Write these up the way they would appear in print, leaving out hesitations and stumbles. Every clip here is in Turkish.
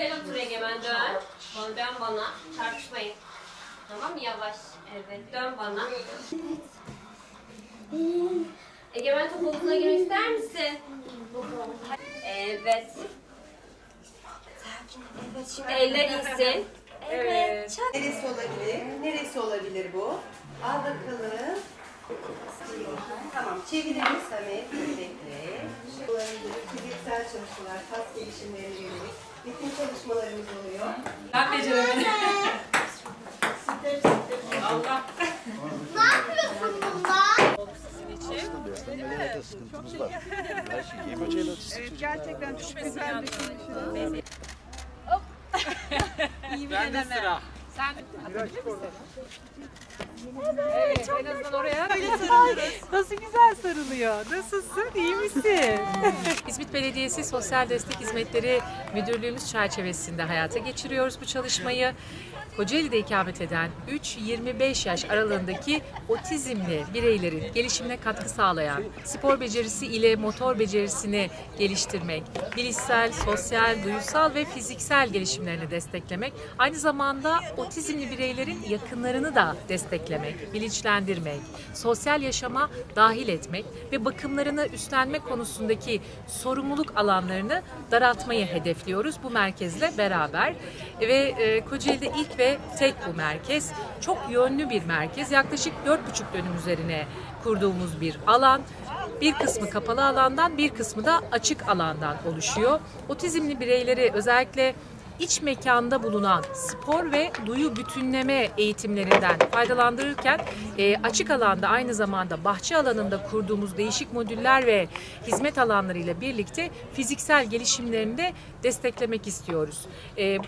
Sen otur Egemen, dön. Dön bana. Tartışmayın. Tamam mı? Yavaş. Evet. Dön bana. Egemen, top havuzuna girmek ister misin? Evet. Evet, şimdi eller insin. Evet. Neresi olabilir? Neresi olabilir bu? Al bakalım. Tamam, çevirelim Samet. Böylelikle. Fiziksel çalışmalar, kas gelişimlerine yönelik bütün çalışmalarımız oluyor. Ben beceremedim. Allah. Ne yapıyorsun bunlar? Sıkıntımız var. Evet, gerçekten çok güzel bir şey. Ben de sıra. Sen atabilir misin? Evet, en azından oraya nasıl güzel sarılıyor. Nasılsın, iyi misin? İzmit Belediyesi Sosyal Destek Hizmetleri Müdürlüğümüz çerçevesinde hayata geçiriyoruz bu çalışmayı. Kocaeli'de ikamet eden 3-25 yaş aralığındaki otizmli bireylerin gelişimine katkı sağlayan, spor becerisi ile motor becerisini geliştirmek, bilişsel, sosyal, duygusal ve fiziksel gelişimlerini desteklemek, aynı zamanda otizmli bireylerin yakınlarını da desteklemek, bilinçlendirmek, sosyal yaşama dahil etmek ve bakımlarını üstlenme konusundaki sorumluluk alanlarını daraltmayı hedefliyoruz bu merkezle beraber. Ve Kocaeli'de ilk ve tek bu merkez. Çok yönlü bir merkez. Yaklaşık 4,5 dönüm üzerine kurduğumuz bir alan. Bir kısmı kapalı alandan, bir kısmı da açık alandan oluşuyor. Otizmli bireyleri özellikle iç mekanda bulunan spor ve duyu bütünleme eğitimlerinden faydalandırırken açık alanda aynı zamanda bahçe alanında kurduğumuz değişik modüller ve hizmet alanlarıyla birlikte fiziksel gelişimlerini de desteklemek istiyoruz.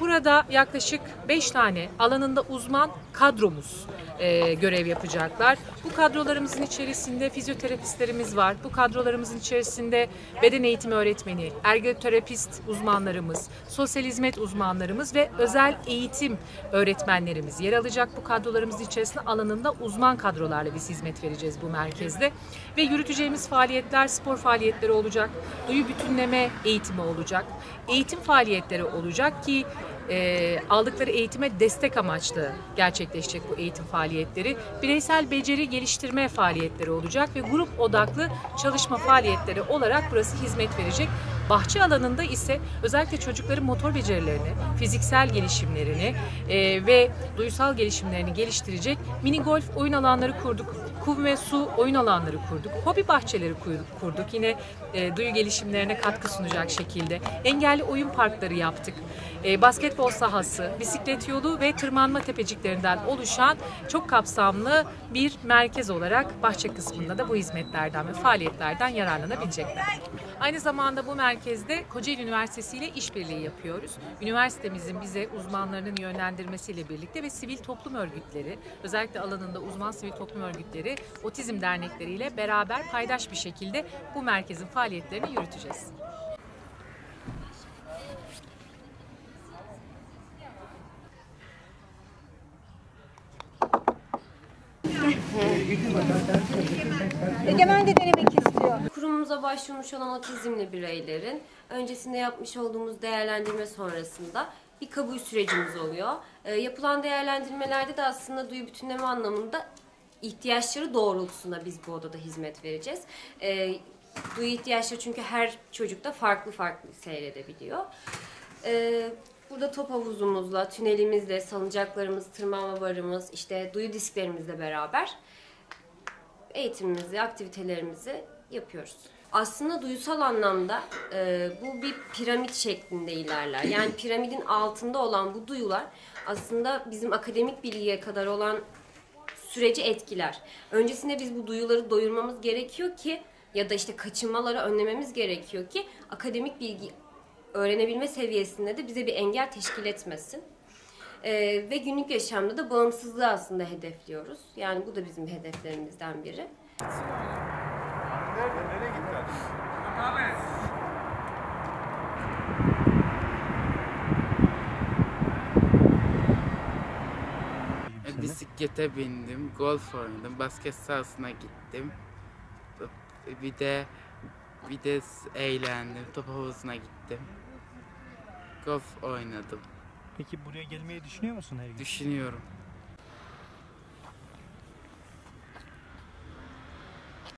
Burada yaklaşık 5 tane alanında uzman kadromuz görev yapacaklar. Bu kadrolarımızın içerisinde fizyoterapistlerimiz var. Bu kadrolarımızın içerisinde beden eğitimi öğretmeni, ergoterapist uzmanlarımız, sosyal hizmet uzmanlarımız ve özel eğitim öğretmenlerimiz yer alacak. Bu kadrolarımızın içerisinde alanında uzman kadrolarla biz hizmet vereceğiz bu merkezde. Ve yürüteceğimiz faaliyetler spor faaliyetleri olacak, duyu bütünleme eğitimi olacak, eğitim faaliyetleri olacak ki aldıkları eğitime destek amaçlı gerçekleşecek bu eğitim faaliyetleri. Bireysel beceri geliştirme faaliyetleri olacak ve grup odaklı çalışma faaliyetleri olarak burası hizmet verecek. Bahçe alanında ise özellikle çocukların motor becerilerini, fiziksel gelişimlerini ve duysal gelişimlerini geliştirecek mini golf oyun alanları kurduk. Kum ve su oyun alanları kurduk. Hobi bahçeleri kurduk. Yine duyu gelişimlerine katkı sunacak şekilde. Engelli oyun parkları yaptık. Basketbol sahası, bisiklet yolu ve tırmanma tepeciklerinden oluşan çok kapsamlı bir merkez olarak bahçe kısmında da bu hizmetlerden ve faaliyetlerden yararlanabilecekler. Aynı zamanda bu merkezde Kocaeli Üniversitesi ile işbirliği yapıyoruz. Üniversitemizin bize uzmanlarının yönlendirmesiyle birlikte ve sivil toplum örgütleri, özellikle alanında uzman sivil toplum örgütleri, otizm dernekleriyle beraber paydaş bir şekilde bu merkezin faaliyetlerini yürüteceğiz. Egemen de denemek istiyor. Kurumumuza başvurmuş olan otizmli bireylerin öncesinde yapmış olduğumuz değerlendirme sonrasında bir kabul sürecimiz oluyor. Yapılan değerlendirmelerde de aslında duyu bütünleme anlamında ihtiyaçları doğrultusunda biz bu odada hizmet vereceğiz. Duyu ihtiyaçları çünkü her çocukta farklı farklı seyredebiliyor. Burada top havuzumuzla, tünelimizle, salıncaklarımız, tırmanma barımız, işte duyu disklerimizle beraber eğitimimizi, aktivitelerimizi yapıyoruz. Aslında duysal anlamda bu bir piramit şeklinde ilerler. Yani piramidin altında olan bu duyular aslında bizim akademik bilgiye kadar olan süreci etkiler. Öncesinde biz bu duyuları doyurmamız gerekiyor ki ya da işte kaçınmaları önlememiz gerekiyor ki akademik bilgi öğrenebilme seviyesinde de bize bir engel teşkil etmesin. Ve günlük yaşamda da bağımsızlığı aslında hedefliyoruz. Yani bu da bizim hedeflerimizden biri. Nerede? Nereye gittiler? Bisiklete bindim, golf oynadım, basket sahasına gittim. Bir de eğlendim, top havuzuna gittim. golf oynadım. Peki buraya gelmeyi düşünüyor musun her gün? Düşünüyorum.